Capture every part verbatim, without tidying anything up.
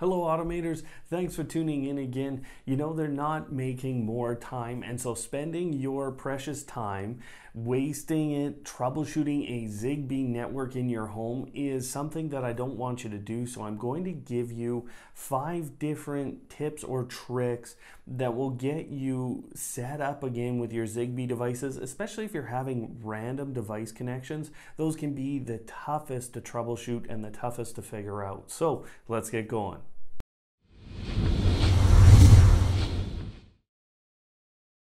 Hello automators, thanks for tuning in again. You know they're not making more time, and so spending your precious time, wasting it, troubleshooting a Zigbee network in your home is something that I don't want you to do. So I'm going to give you five different tips or tricks that will get you set up again with your Zigbee devices, especially if you're having random device connections. Those can be the toughest to troubleshoot and the toughest to figure out. So let's get going.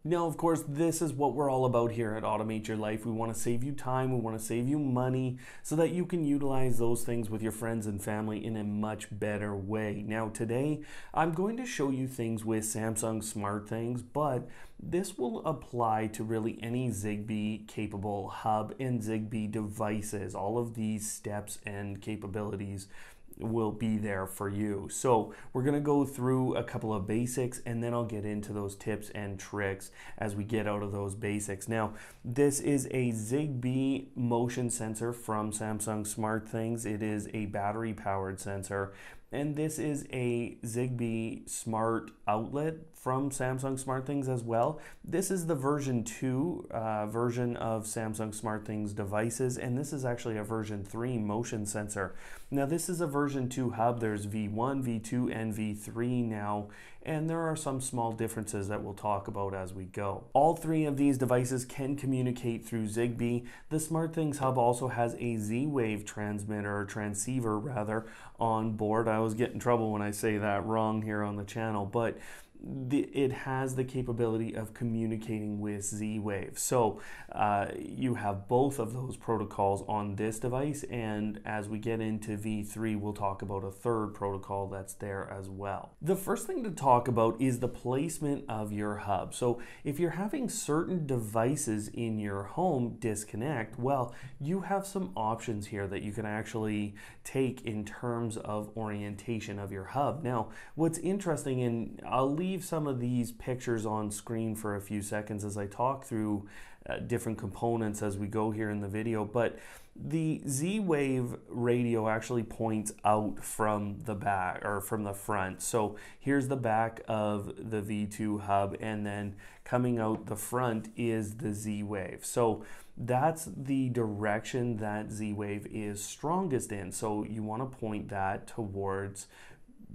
Now, of course, this is what we're all about here at Automate Your Life. We want to save you time, we want to save you money so that you can utilize those things with your friends and family in a much better way. Now, today, I'm going to show you things with Samsung SmartThings, but this will apply to really any Zigbee-capable hub and Zigbee devices. All of these steps and capabilities will be there for you. So we're going to go through a couple of basics, and then I'll get into those tips and tricks as we get out of those basics. Now, this is a Zigbee motion sensor from Samsung SmartThings. It is a battery powered sensor, and this is a Zigbee smart outlet from Samsung SmartThings as well. This is the version two uh, version of Samsung SmartThings devices, and this is actually a version three motion sensor. Now this is a version two hub. There's V one, V two, and V three now, and there are some small differences that we'll talk about as we go. All three of these devices can communicate through Zigbee. The SmartThings hub also has a Z-Wave transmitter, or transceiver rather, on board. I always get in trouble when I say that wrong here on the channel, but the, it has the capability of communicating with Z-Wave. So uh, you have both of those protocols on this device, and as we get into V three, we'll talk about a third protocol that's there as well. The first thing to talk about is the placement of your hub. So if you're having certain devices in your home disconnect, well, you have some options here that you can actually take in terms of orientation of your hub. Now, what's interesting, and I'll leave some of these pictures on screen for a few seconds as I talk through uh, different components as we go here in the video, but the Z-Wave radio actually points out from the back or from the front. So here's the back of the V two hub, and then coming out the front is the Z-Wave. So that's the direction that Z-Wave is strongest in, so you want to point that towards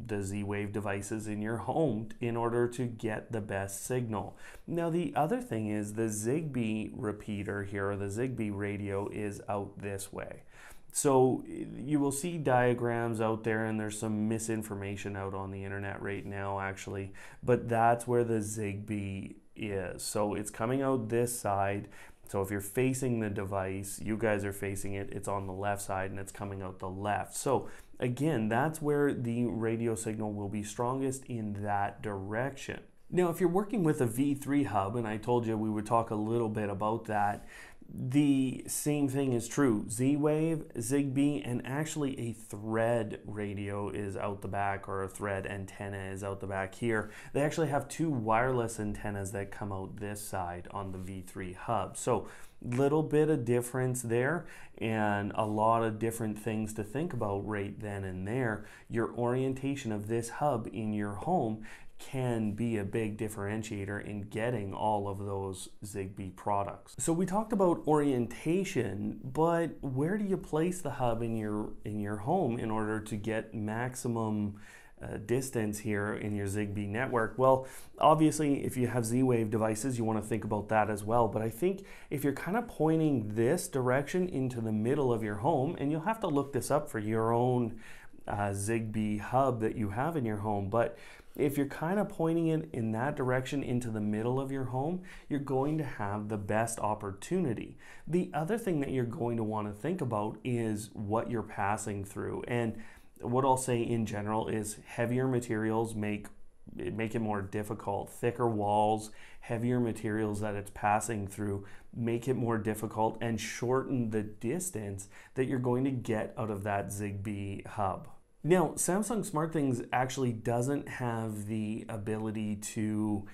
the Z-Wave devices in your home in order to get the best signal. Now the other thing is the Zigbee repeater here, or the Zigbee radio, is out this way. So you will see diagrams out there, and there's some misinformation out on the internet right now actually, but that's where the Zigbee is. So it's coming out this side. So if you're facing the device, you guys are facing it, it's on the left side and it's coming out the left. So again, that's where the radio signal will be strongest, in that direction. Now, if you're working with a V three hub, and I told you we would talk a little bit about that, the same thing is true. Z-Wave, Zigbee, and actually a Thread radio is out the back, or a Thread antenna is out the back here. They actually have two wireless antennas that come out this side on the V three hub. So little bit of difference there, and a lot of different things to think about right then and there. Your orientation of this hub in your home can be a big differentiator in getting all of those Zigbee products. So we talked about orientation, but where do you place the hub in your in your home in order to get maximum Uh, distance here in your Zigbee network? Well, obviously if you have Z-Wave devices, you want to think about that as well, but I think if you're kind of pointing this direction into the middle of your home, and you'll have to look this up for your own uh, Zigbee hub that you have in your home, but if you're kind of pointing it in that direction into the middle of your home, you're going to have the best opportunity. The other thing that you're going to want to think about is what you're passing through, and what I'll say in general is heavier materials make make it more difficult. Thicker walls, heavier materials that it's passing through make it more difficult and shorten the distance that you're going to get out of that Zigbee hub. Now, Samsung SmartThings actually doesn't have the ability to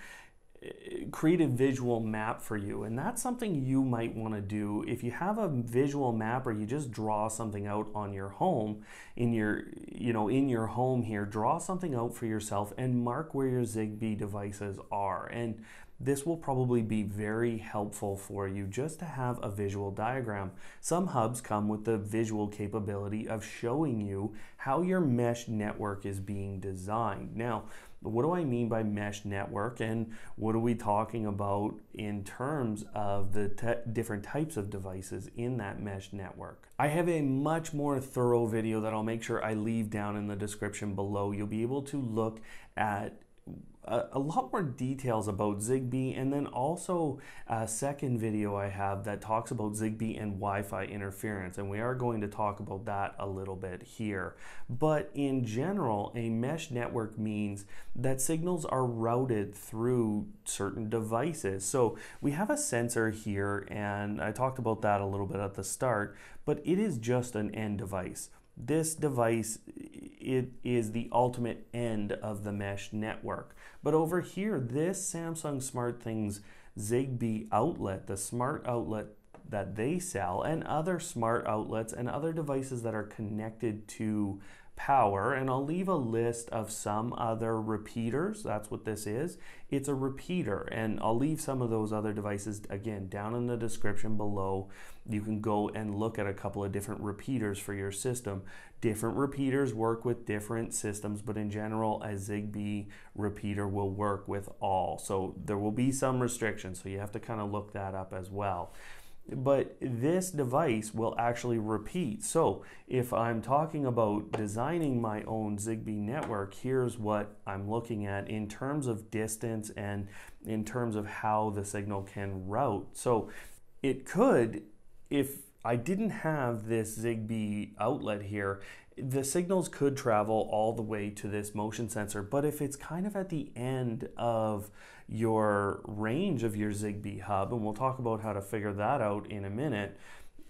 create a visual map for you. And that's something you might want to do. If you have a visual map, or you just draw something out on your home, in your, you know, in your home here, draw something out for yourself and mark where your Zigbee devices are. And this will probably be very helpful for you just to have a visual diagram. Some hubs come with the visual capability of showing you how your mesh network is being designed. Now, what do I mean by mesh network, and what are we talking about in terms of the different types of devices in that mesh network? I have a much more thorough video that I'll make sure I leave down in the description below. You'll be able to look at a lot more details about Zigbee, and then also a second video I have that talks about Zigbee and Wi-Fi interference, and we are going to talk about that a little bit here. But in general, a mesh network means that signals are routed through certain devices. So we have a sensor here, and I talked about that a little bit at the start, but it is just an end device. This device, it is the ultimate end of the mesh network. But over here, this Samsung SmartThings Zigbee outlet, the smart outlet that they sell, and other smart outlets and other devices that are connected to power, and I'll leave a list of some other repeaters. That's what this is. It's a repeater, and I'll leave some of those other devices again down in the description below. You can go and look at a couple of different repeaters for your system. Different repeaters work with different systems, but in general, a Zigbee repeater will work with all. So there will be some restrictions, so you have to kind of look that up as well. But this device will actually repeat. So if I'm talking about designing my own Zigbee network, here's what I'm looking at in terms of distance and in terms of how the signal can route. So it could, if I didn't have this Zigbee outlet here, the signals could travel all the way to this motion sensor. But if it's kind of at the end of your range of your Zigbee hub, and we'll talk about how to figure that out in a minute,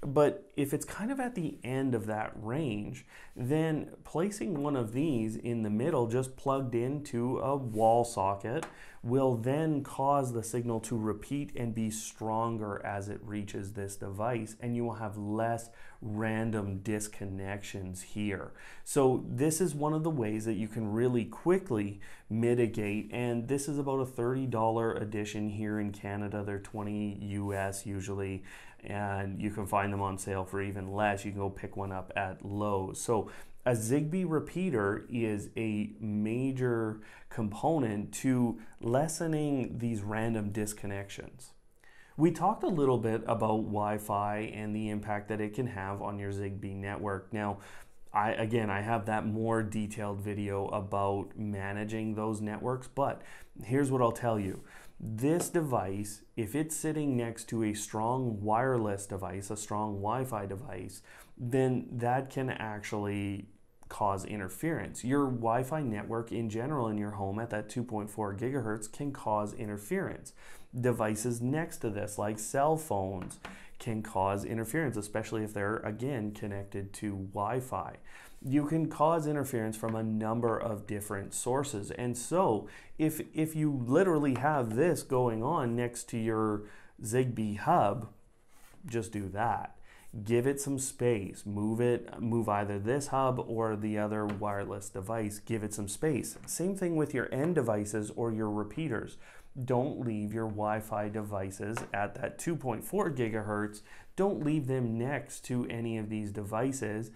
but if it's kind of at the end of that range, then placing one of these in the middle just plugged into a wall socket will then cause the signal to repeat and be stronger as it reaches this device, and you will have less random disconnections here. So this is one of the ways that you can really quickly mitigate, and this is about a thirty dollar edition here in Canada. They're twenty U S usually, and you can find them on sale for even less. You can go pick one up at Lowe's. So a Zigbee repeater is a major component to lessening these random disconnections. We talked a little bit about Wi-Fi and the impact that it can have on your Zigbee network. Now, I, again, I have that more detailed video about managing those networks, but here's what I'll tell you. This device, if it's sitting next to a strong wireless device, a strong Wi-Fi device, then that can actually cause interference. Your Wi-Fi network in general in your home at that two point four gigahertz can cause interference. Devices next to this, like cell phones, can cause interference, especially if they're, again, connected to Wi-Fi. You can cause interference from a number of different sources. And so if, if you literally have this going on next to your Zigbee hub, just do that. Give it some space. Move it, move either this hub or the other wireless device. Give it some space. Same thing with your end devices or your repeaters. Don't leave your Wi-Fi devices at that two point four gigahertz. Don't leave them next to any of these devices.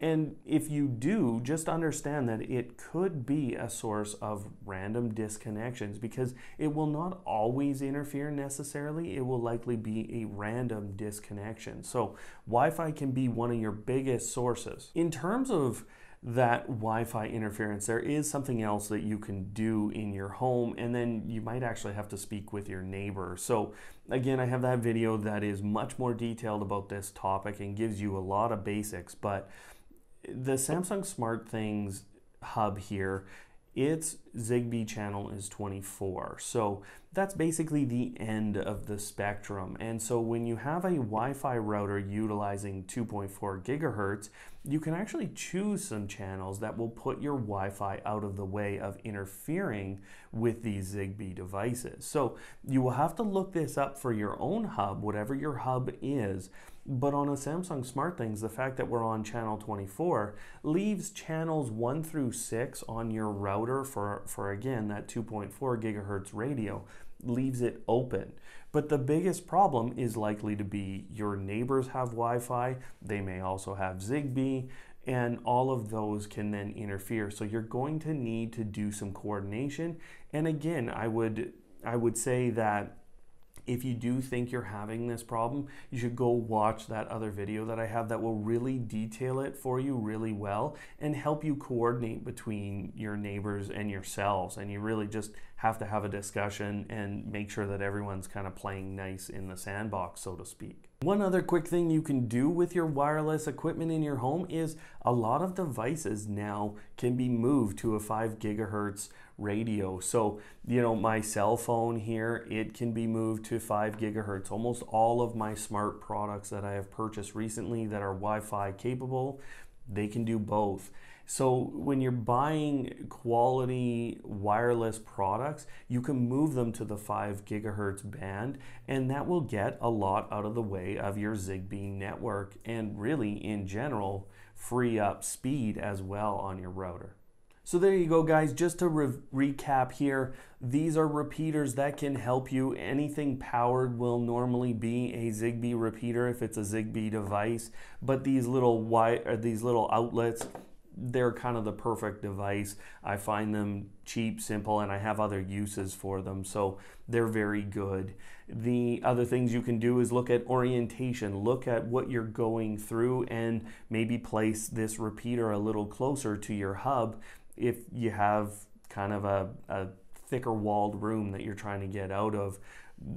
And if you do, just understand that it could be a source of random disconnections, because it will not always interfere necessarily. It will likely be a random disconnection. So Wi-Fi can be one of your biggest sources. In terms of that Wi-Fi interference, there is something else that you can do in your home, and then you might actually have to speak with your neighbor. So again, I have that video that is much more detailed about this topic and gives you a lot of basics, but the Samsung SmartThings hub here its Zigbee channel is twenty-four. So that's basically the end of the spectrum. And so when you have a Wi-Fi router utilizing two point four gigahertz, you can actually choose some channels that will put your Wi-Fi out of the way of interfering with these Zigbee devices. So you will have to look this up for your own hub, whatever your hub is. But on a Samsung SmartThings, the fact that we're on channel twenty-four leaves channels one through six on your router for, for again, that two point four gigahertz radio, leaves it open. But the biggest problem is likely to be your neighbors have Wi-Fi, they may also have Zigbee, and all of those can then interfere. So you're going to need to do some coordination. And again, I would, I would say that if you do think you're having this problem, you should go watch that other video that I have that will really detail it for you really well and help you coordinate between your neighbors and yourselves. And you really just have to have a discussion and make sure that everyone's kind of playing nice in the sandbox, so to speak. One other quick thing you can do with your wireless equipment in your home is a lot of devices now can be moved to a five gigahertz radio. So, you know, my cell phone here, it can be moved to five gigahertz. Almost all of my smart products that I have purchased recently that are Wi-Fi capable, they can do both. So when you're buying quality wireless products, you can move them to the five gigahertz band, and that will get a lot out of the way of your Zigbee network and really, in general, free up speed as well on your router. So there you go, guys. Just to re recap here, these are repeaters that can help you. Anything powered will normally be a Zigbee repeater if it's a Zigbee device, but these little wire, these little outlets, they're kind of the perfect device. I find them cheap, simple, and I have other uses for them, so they're very good. The other things you can do is look at orientation, look at what you're going through, and maybe place this repeater a little closer to your hub if you have kind of a, a thicker walled room that you're trying to get out of.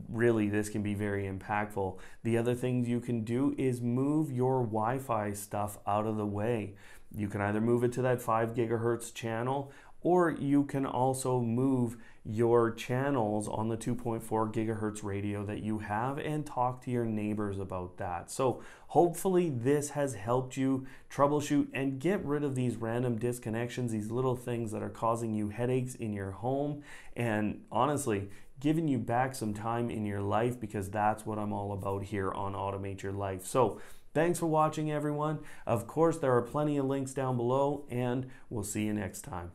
Really, this can be very impactful. The other things you can do is move your Wi-Fi stuff out of the way. You can either move it to that five gigahertz channel, or you can also move your channels on the two point four gigahertz radio that you have and talk to your neighbors about that. So hopefully this has helped you troubleshoot and get rid of these random disconnections, these little things that are causing you headaches in your home, and honestly, giving you back some time in your life, because that's what I'm all about here on Automate Your Life. So thanks for watching, everyone. Of course, there are plenty of links down below, and we'll see you next time.